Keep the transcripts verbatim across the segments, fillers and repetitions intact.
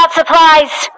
got supplies.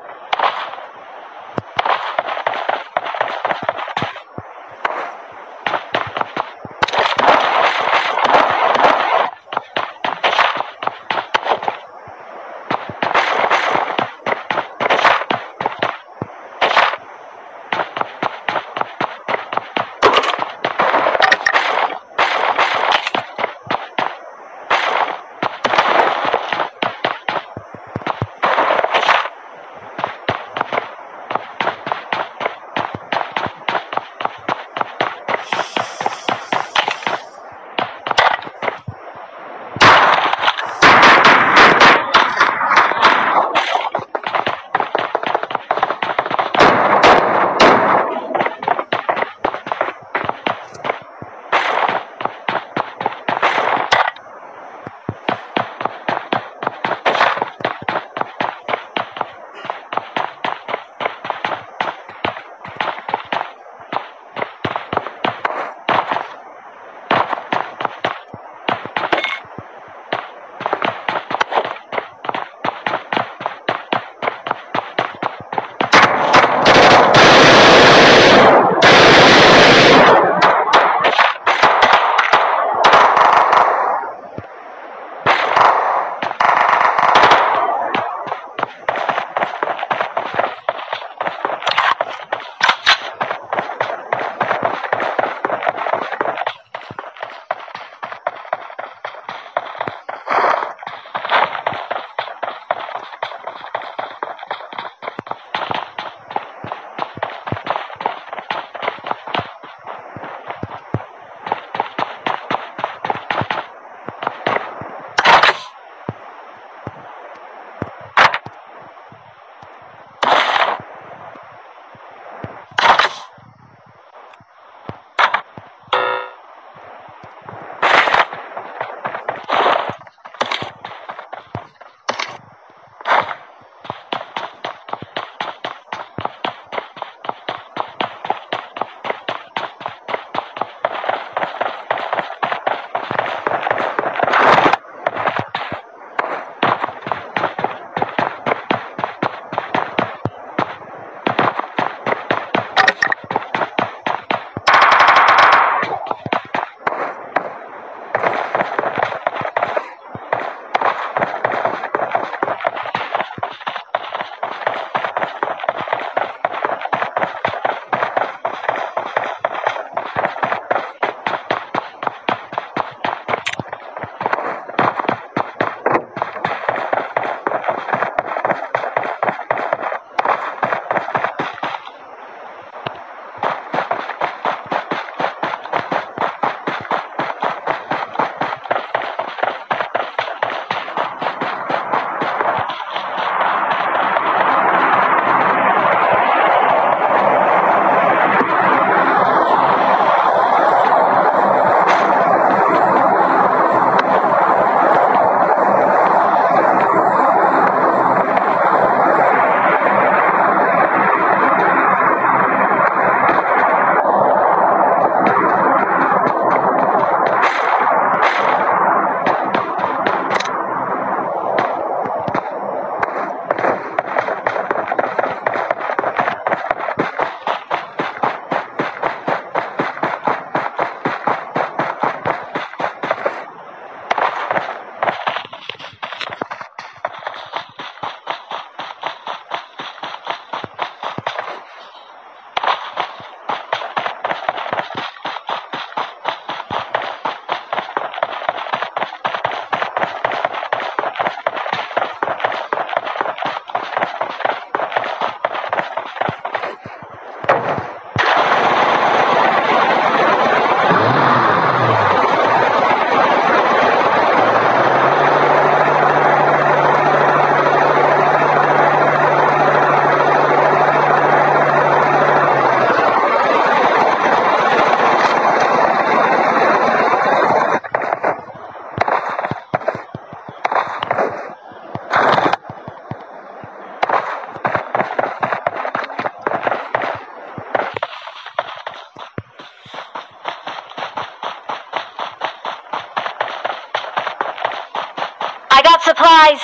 I got supplies.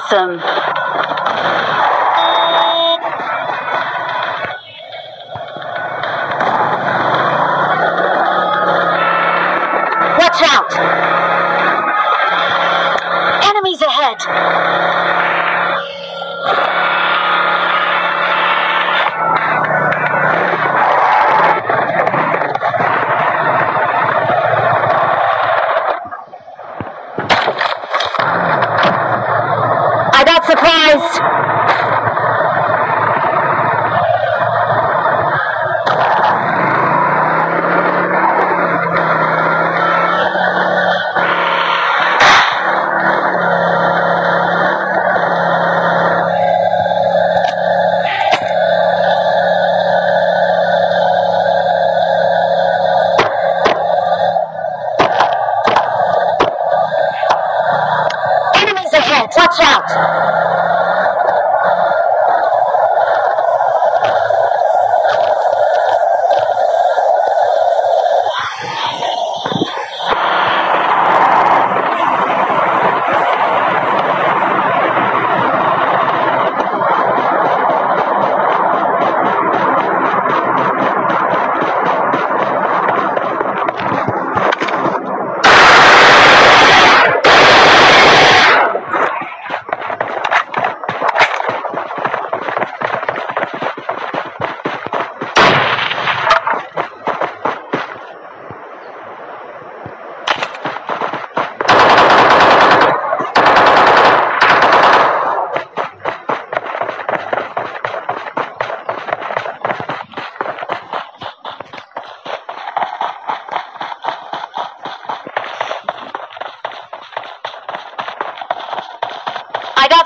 awesome. Watch out! Enemies ahead! Surprised. Enemies ahead, watch out!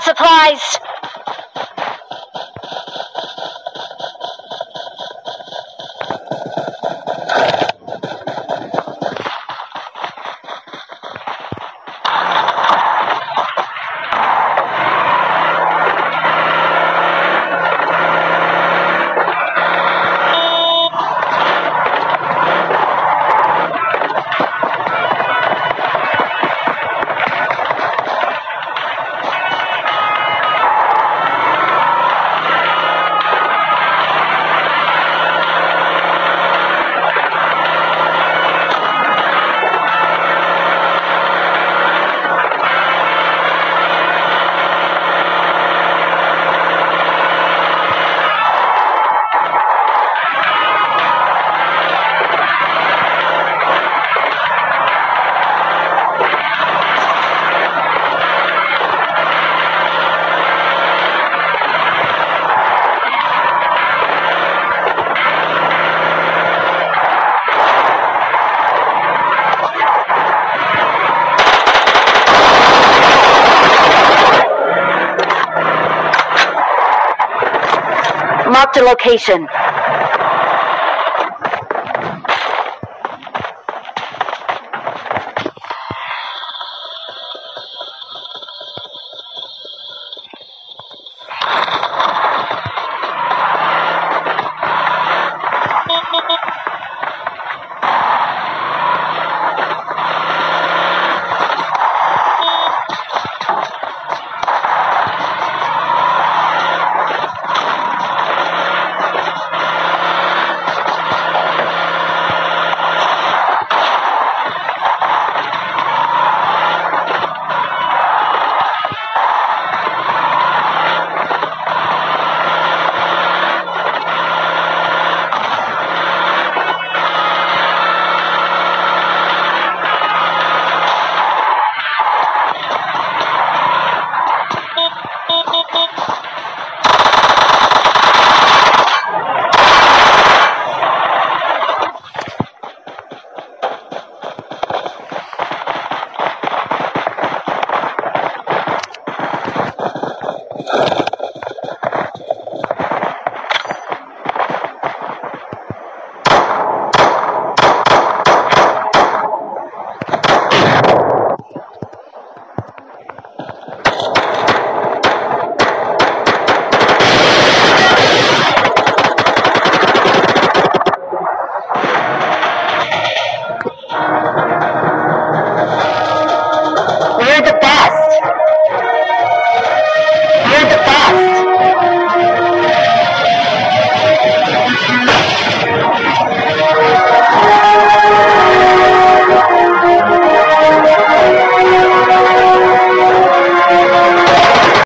Surprised. Marked a location.